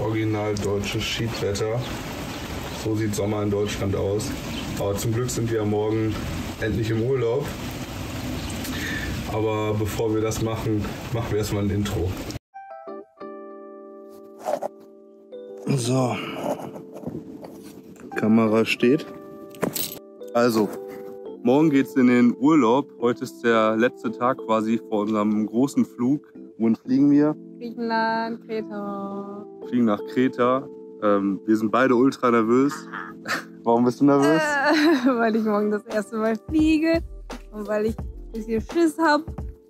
Original deutsches Schiedwetter. So sieht Sommer in Deutschland aus. Aber zum Glück sind wir morgen endlich im Urlaub. Aber bevor wir das machen, machen wir erstmal ein Intro. So. Kamera steht. Also, morgen geht's in den Urlaub. Heute ist der letzte Tag quasi vor unserem großen Flug. Wohin fliegen wir? Griechenland, Kreta. Wir fliegen nach Kreta. Wir sind beide ultra nervös. Warum bist du nervös? Weil ich morgen das erste Mal fliege und weil ich ein bisschen Schiss habe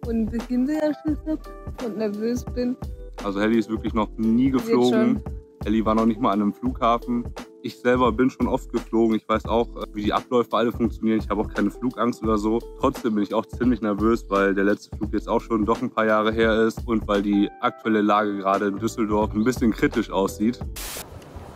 und ein bisschen mehr Schiss habe und nervös bin. Also Helli ist wirklich noch nie geflogen. Helli war noch nicht mal an einem Flughafen. Ich selber bin schon oft geflogen. Ich weiß auch, wie die Abläufe alle funktionieren. Ich habe auch keine Flugangst oder so. Trotzdem bin ich auch ziemlich nervös, weil der letzte Flug jetzt auch schon doch ein paar Jahre her ist und weil die aktuelle Lage gerade in Düsseldorf ein bisschen kritisch aussieht.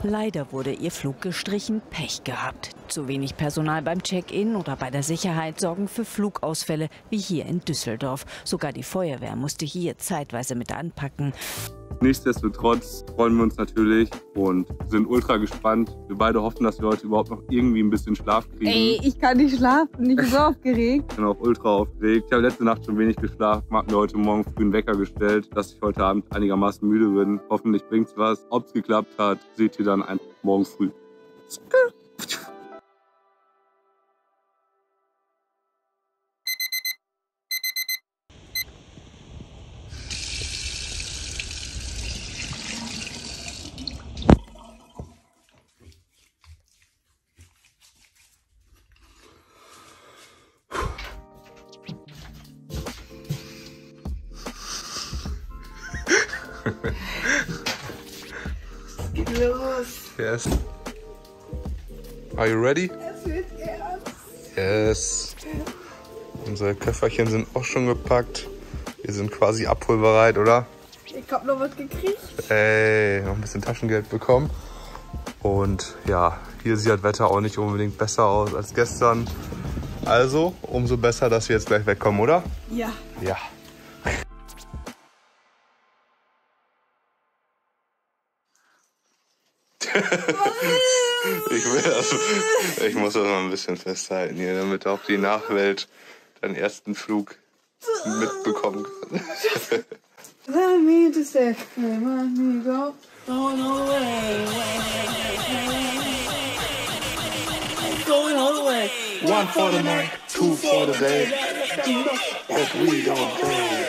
Leider wurde ihr Flug gestrichen, Pech gehabt. Zu wenig Personal beim Check-in oder bei der Sicherheit sorgen für Flugausfälle wie hier in Düsseldorf. Sogar die Feuerwehr musste hier zeitweise mit anpacken. Nichtsdestotrotz freuen wir uns natürlich und sind ultra gespannt. Wir beide hoffen, dass wir heute überhaupt noch irgendwie ein bisschen Schlaf kriegen. Ey, ich kann nicht schlafen, ich bin so aufgeregt. Ich bin auch ultra aufgeregt. Ich habe letzte Nacht schon wenig geschlafen, habe mir heute Morgen früh einen Wecker gestellt, dass ich heute Abend einigermaßen müde bin. Hoffentlich bringt's was. Ob es geklappt hat, seht ihr dann einfach morgen früh. Was geht los? Yes. Are you ready? Es wird ernst. Yes. Unsere Köfferchen sind auch schon gepackt. Wir sind quasi abholbereit, oder? Ich hab noch was gekriegt. Ey, noch ein bisschen Taschengeld bekommen. Und ja, hier sieht das Wetter auch nicht unbedingt besser aus als gestern. Also, umso besser, dass wir jetzt gleich wegkommen, oder? Ja. Ja. Ich muss das mal ein bisschen festhalten hier, damit auch die Nachwelt deinen ersten Flug mitbekommen kann. Going all the way. One for the night, two for the day. But we don't care.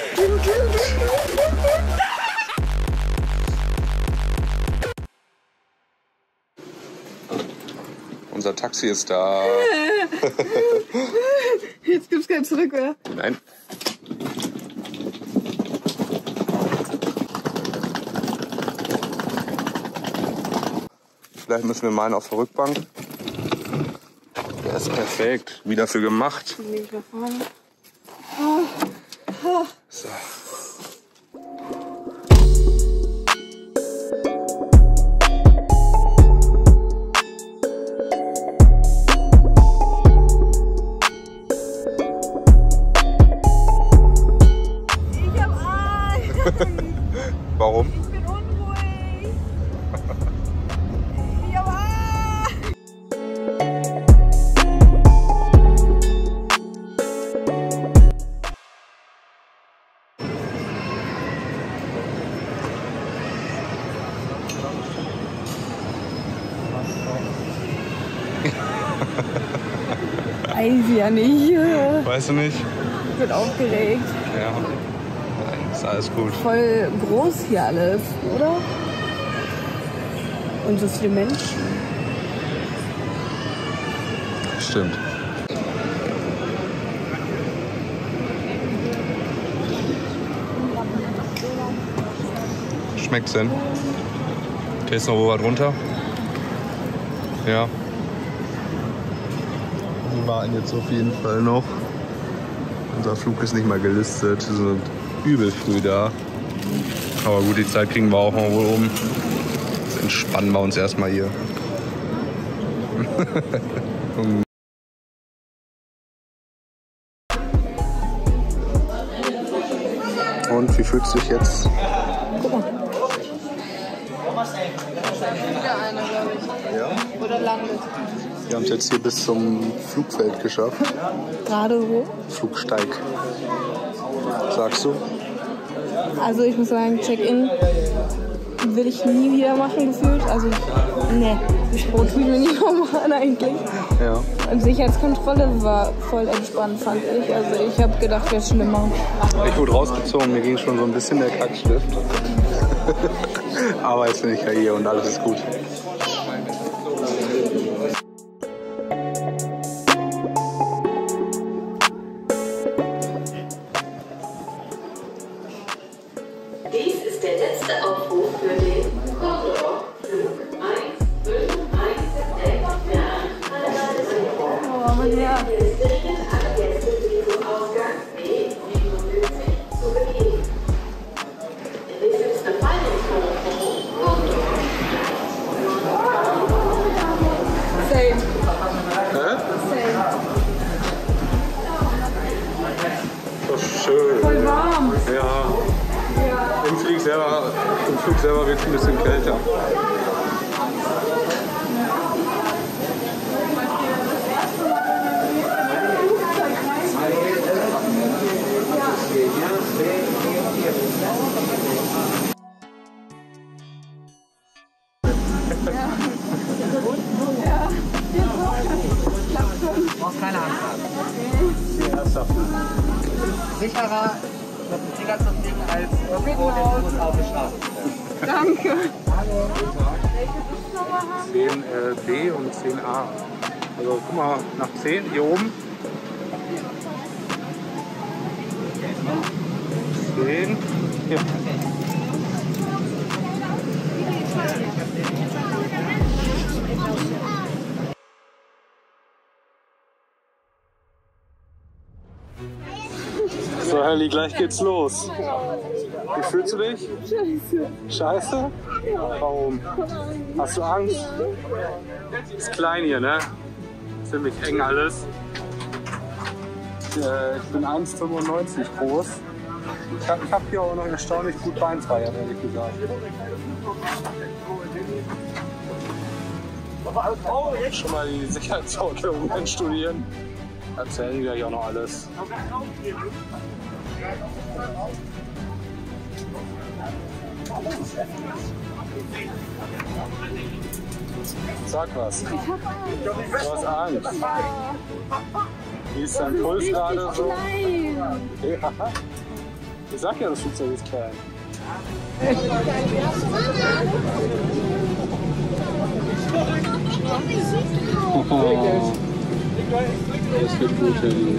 Unser Taxi ist da. Jetzt gibt's kein Zurück mehr. Nein. Vielleicht müssen wir meinen auf der Rückbank. Der ist perfekt. Wie dafür gemacht. So. Warum? Ich bin unruhig. Ja. Weiß ich ja nicht. Weißt du nicht? Ich bin aufgeregt. Ja. Ist alles gut. Voll groß hier alles, oder? Und so viele Menschen. Stimmt. Schmeckt's denn? Okay, ist noch wo was runter? Ja. Wir warten jetzt auf jeden Fall noch. Unser Flug ist nicht mal gelistet. Übel früh da. Aber gut, die Zeit kriegen wir auch noch wohl um. Jetzt entspannen wir uns erstmal hier. Und wie fühlst du dich jetzt? Guck mal. Wieder einer, glaube ich. Ja? Oder landet. Wir haben es jetzt hier bis zum Flugfeld geschafft. Gerade wo? Flugsteig. Sagst du? Also ich muss sagen, Check-in will ich nie wieder machen, gefühlt. Also, ne, Brot will ich mir nicht machen eigentlich. Ja. Und Sicherheitskontrolle war voll entspannt, fand ich. Also ich habe gedacht, wäre schlimmer. Ich wurde rausgezogen, mir ging schon so ein bisschen der Kackstift. Aber jetzt bin ich ja hier und alles ist gut. Selber wird es ein bisschen kälter. Du brauchst keine Angst haben. Sicherer mit dem Tiger zu fliegen als irgendwo den Fuß auf der Straße. Danke. Welche 10B und 10A. Also guck mal, nach 10 hier oben. 10. Hier. So, Helli, gleich geht's los. Wie fühlst du dich? Scheiße. Scheiße? Warum? Hast du Angst? Ist klein hier, ne? Ziemlich eng alles. Ich bin 1,95 groß. Ich hab hier auch noch erstaunlich gut Beinfreiheit, ehrlich gesagt. Schon mal die Sicherheitsvorkehrungen studieren. Erzählen die gleich auch noch alles. Sag was. Du hast Angst. Wie ist dein Puls gerade so? Ja. Ich sag ja, das Flugzeug ist klein. Oh. Das wird gut, Helli.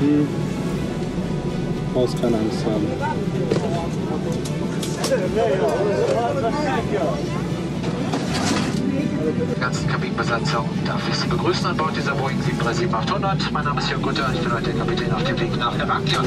Du brauchst keine Angst haben. Die ganze Kabinenbesatzung darf ich Sie begrüßen an Bord dieser Boeing 737-800. Mein Name ist Jörg Gutter, ich bin heute der Kapitän auf dem Weg nach Heraklion.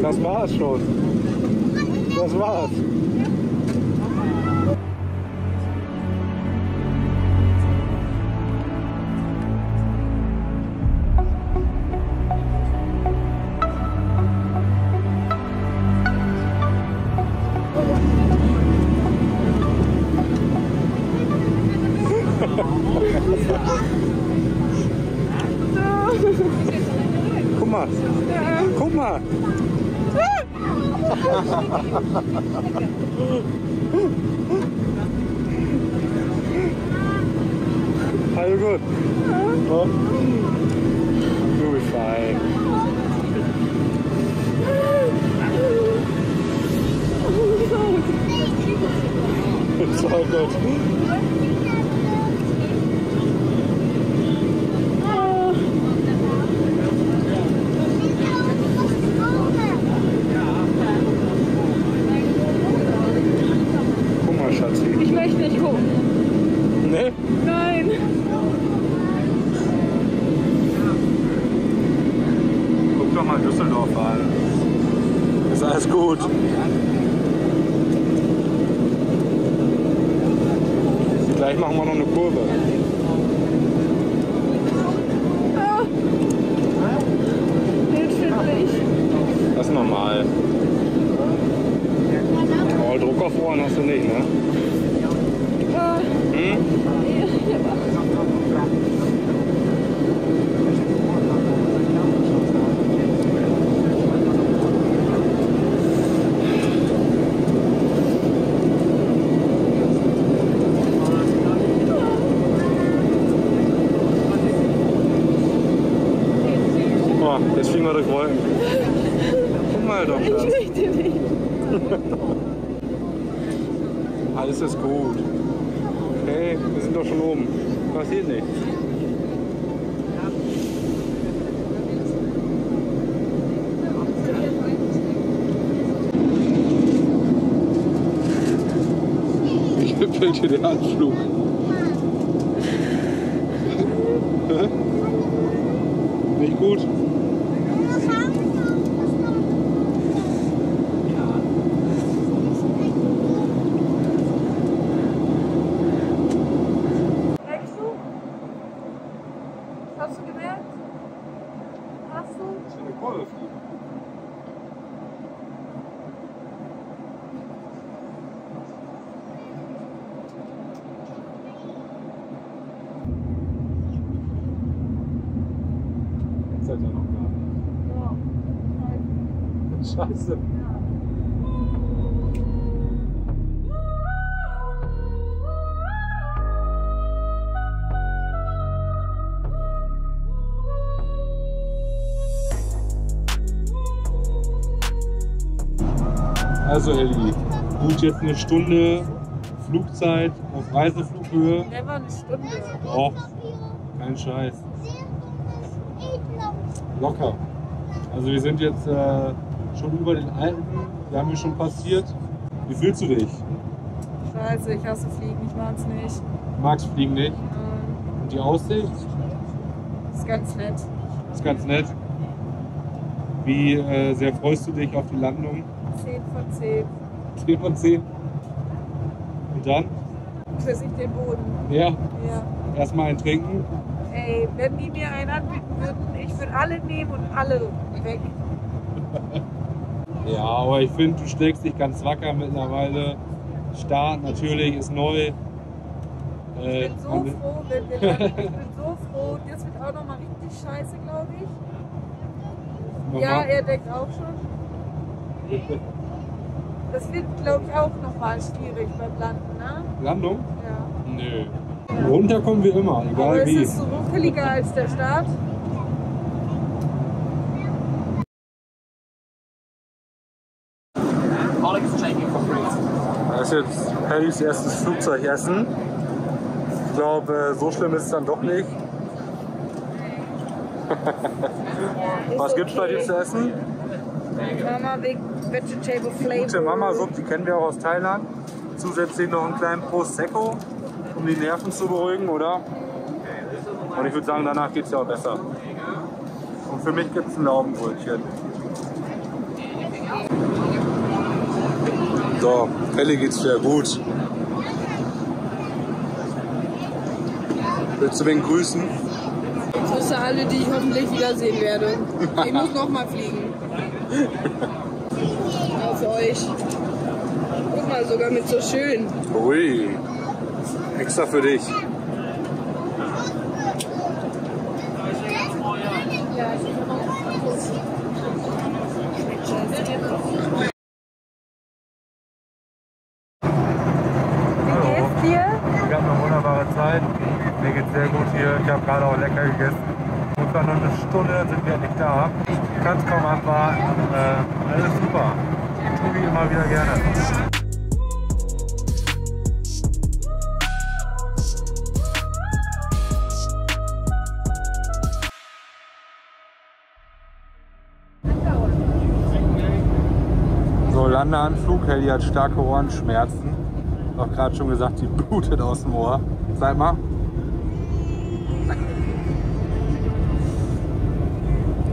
Das war's schon. Das war's. Guck mal. Guck mal. Are you good? Oh. You'll be fine. It's all good. Vielleicht machen wir noch eine Kurve. Ah. Bildschwindelig. Das ist normal. Oh, Druck auf Ohren hast du nicht, ne? Ah. Hm? Jetzt fliegen wir durch Wolken. Guck mal doch da. Ich möchte nicht. Alles ist gut. Hey, wir sind doch schon oben. Passiert nichts. Ich hüppel dir den Anflug. Nicht gut? Scheiße. Also Helli, gut, jetzt eine Stunde Flugzeit auf Reiseflughöhe. Never eine Stunde. Och, kein Scheiß. Locker. Also wir sind jetzt schon über den Alpen, wir haben hier schon passiert. Wie fühlst du dich? Scheiße, ich hasse Fliegen, ich mag's nicht. Magst Fliegen nicht? Ja. Und die Aussicht? Ist ganz nett. Ist ganz nett. Wie sehr freust du dich auf die Landung? 10 von 10. 10 von 10? Und dann? Küsse ich den Boden. Ja? Ja. Erstmal ein Trinken? Ey, wenn die mir einen anbieten würden, ich würde alle nehmen und alle weg. Ja, aber ich finde, du schlägst dich ganz wacker mittlerweile. Start natürlich ist neu. Ich bin so froh, wenn wir landen. Ich bin so froh. Das wird auch nochmal richtig scheiße, glaube ich. Ja, er denkt auch schon. Das wird, glaube ich, auch nochmal schwierig beim Landen, ne? Landung? Ja. Nö. Runter kommen wir immer, egal aber wie. Aber ist es so ruckeliger als der Start? Das ist jetzt Hellis erstes Flugzeugessen. Ich glaube, so schlimm ist es dann doch nicht. Was gibt's bei dir zu essen? Mama Big Vegetable Flavor. Gute Mama-Suppe, die kennen wir auch aus Thailand. Zusätzlich noch einen kleinen Prosecco, um die Nerven zu beruhigen, oder? Und ich würde sagen, danach geht's ja auch besser. Und für mich gibt's ein Laugenbrötchen. So, Helli geht's wieder gut. Willst du wen grüßen? Ich grüße alle, die ich hoffentlich wiedersehen werde. Ich muss nochmal fliegen. Auf euch. Guck mal, sogar mit so schön. Ui, extra für dich. Hallo. Wie geht's dir? Wir hatten eine wunderbare Zeit. Mir geht's sehr gut hier. Ich habe gerade auch lecker gegessen. Und dann noch eine Stunde sind wir nicht da. Ich kann es kaum abwarten. Alles super. Tue ich immer wieder gerne. Landeanflug, Helli hat starke Ohrenschmerzen. Ich habe gerade schon gesagt, die blutet aus dem Ohr. Zeig mal.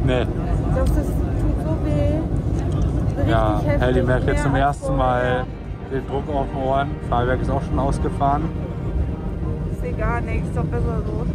Nee. Ich glaube, das tut so weh. Ja, Helli merkt jetzt zum ersten Mal den Druck auf den Ohren. Das Fahrwerk ist auch schon ausgefahren. Ich sehe gar nichts, ist doch besser so.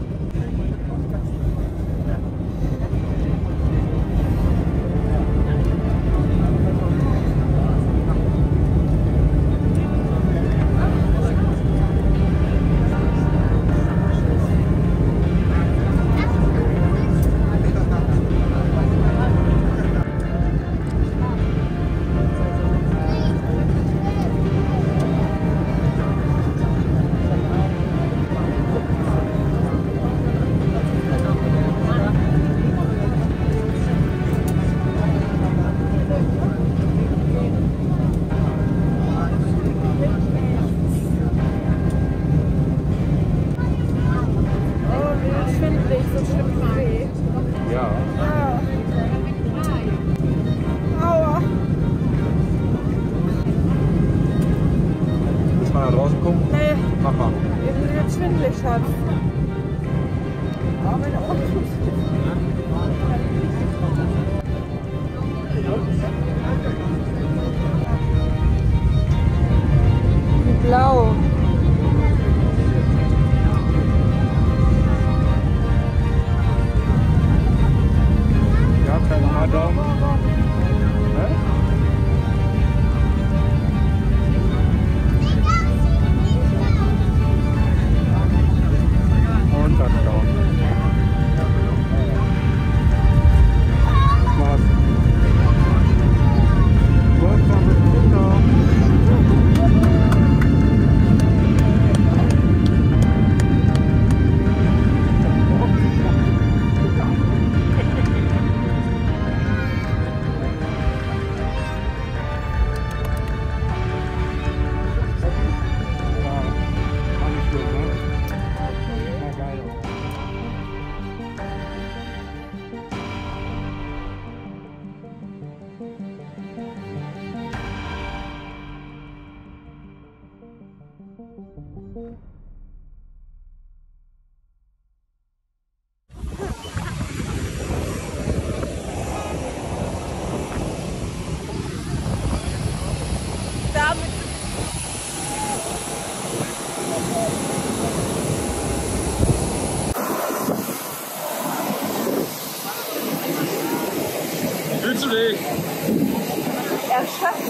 Erschöpft?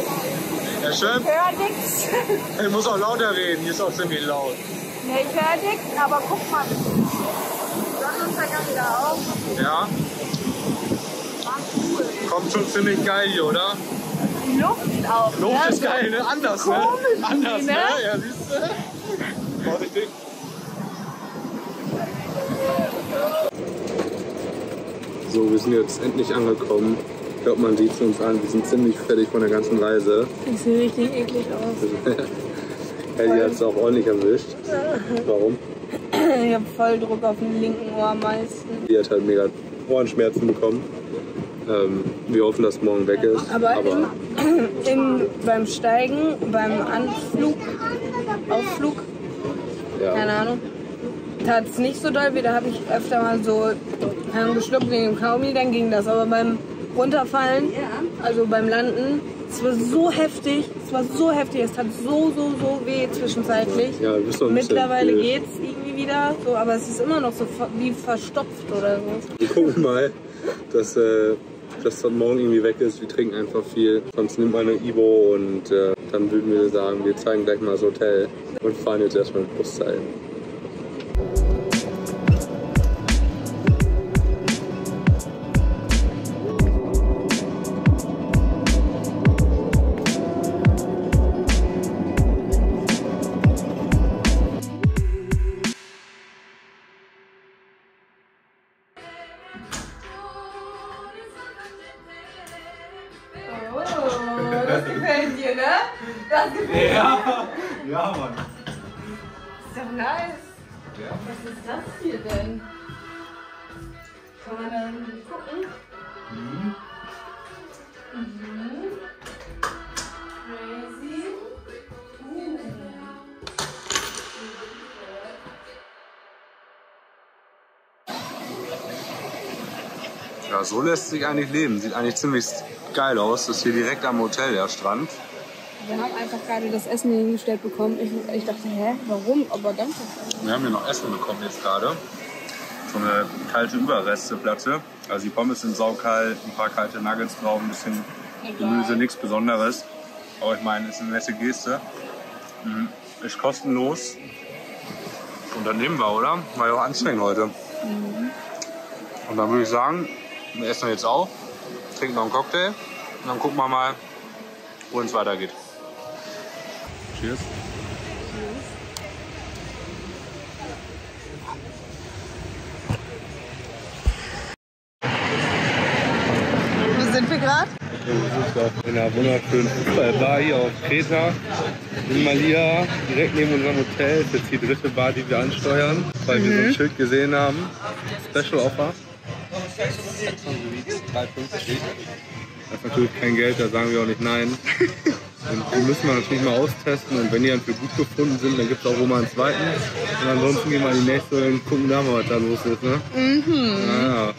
Ich höre nichts. Ich muss auch lauter reden, hier ist auch ziemlich laut. Ne, ich höre nichts, aber guck mal. Sonnenuntergang da auf. Ja. Cool. Kommt schon ziemlich geil hier, oder? Die Luft auch. Die Luft ist geil, ne? Anders, ne? Anders, ne? Ja, siehst du? Vorsichtig. So, wir sind jetzt endlich angekommen. Ich glaube, man sieht es uns an, wir sind ziemlich fertig von der ganzen Reise. Ich sehe richtig eklig aus. Helli hat es auch ordentlich erwischt. Warum? Ich habe voll Druck auf dem linken Ohr am meisten. Die hat halt mega Ohrenschmerzen bekommen. Wir hoffen, dass es morgen weg ist. Aber beim Steigen, beim Anflug, Aufflug, ja. Keine Ahnung, tat es nicht so doll wie, da habe ich öfter mal so geschluckt wegen dem Kaugummi, dann ging das. Aber beim Runterfallen, also beim Landen. Es war so heftig, es tat so weh zwischenzeitlich. Ja, mittlerweile geht's irgendwie wieder, so, aber es ist immer noch so wie verstopft oder so. Wir gucken mal, dass das morgen irgendwie weg ist. Wir trinken einfach viel, sonst nimmt man eine Ibo und dann würden wir sagen, wir zeigen gleich mal das Hotel und fahren jetzt erstmal mit Bus dahin. Gefühl, ne? Das Gefühl. Ja, ja, Mann. Ist doch nice. Ja. Was ist das hier denn? Kann man dann gucken? Mhm. Mhm. Crazy. Ja, so lässt sich eigentlich leben. Sieht eigentlich ziemlich geil aus. Das ist hier direkt am Hotel, der Strand. Wir haben einfach gerade das Essen hingestellt bekommen. Ich dachte, hä, warum? Aber danke. Wir haben hier noch Essen bekommen jetzt gerade. So eine kalte Überresteplatte. Also die Pommes sind saukalt, ein paar kalte Nuggets drauf, ein bisschen Gemüse, nichts Besonderes. Aber ich meine, ist eine nette Geste. Ist kostenlos. Und dann nehmen wir, oder? War ja auch anstrengend heute. Mhm. Und dann würde ich sagen, wir essen jetzt auch, trinken noch einen Cocktail und dann gucken wir mal, wo es weitergeht. Cheers. Wo sind wir gerade? Wir sind in einer wunderschönen Fußballbar hier auf Kreta. In Malia, direkt neben unserem Hotel. Das ist jetzt die dritte Bar, die wir ansteuern, weil wir so ein Schild gesehen haben. Special Offer. 3,50. Das ist natürlich kein Geld, da sagen wir auch nicht nein. Und die müssen wir natürlich mal austesten und wenn die dann für gut gefunden sind, dann gibt es auch immer einen zweiten. Und ansonsten gehen wir in die nächste und gucken da mal, was da los ist. Ne? Mhm. Naja.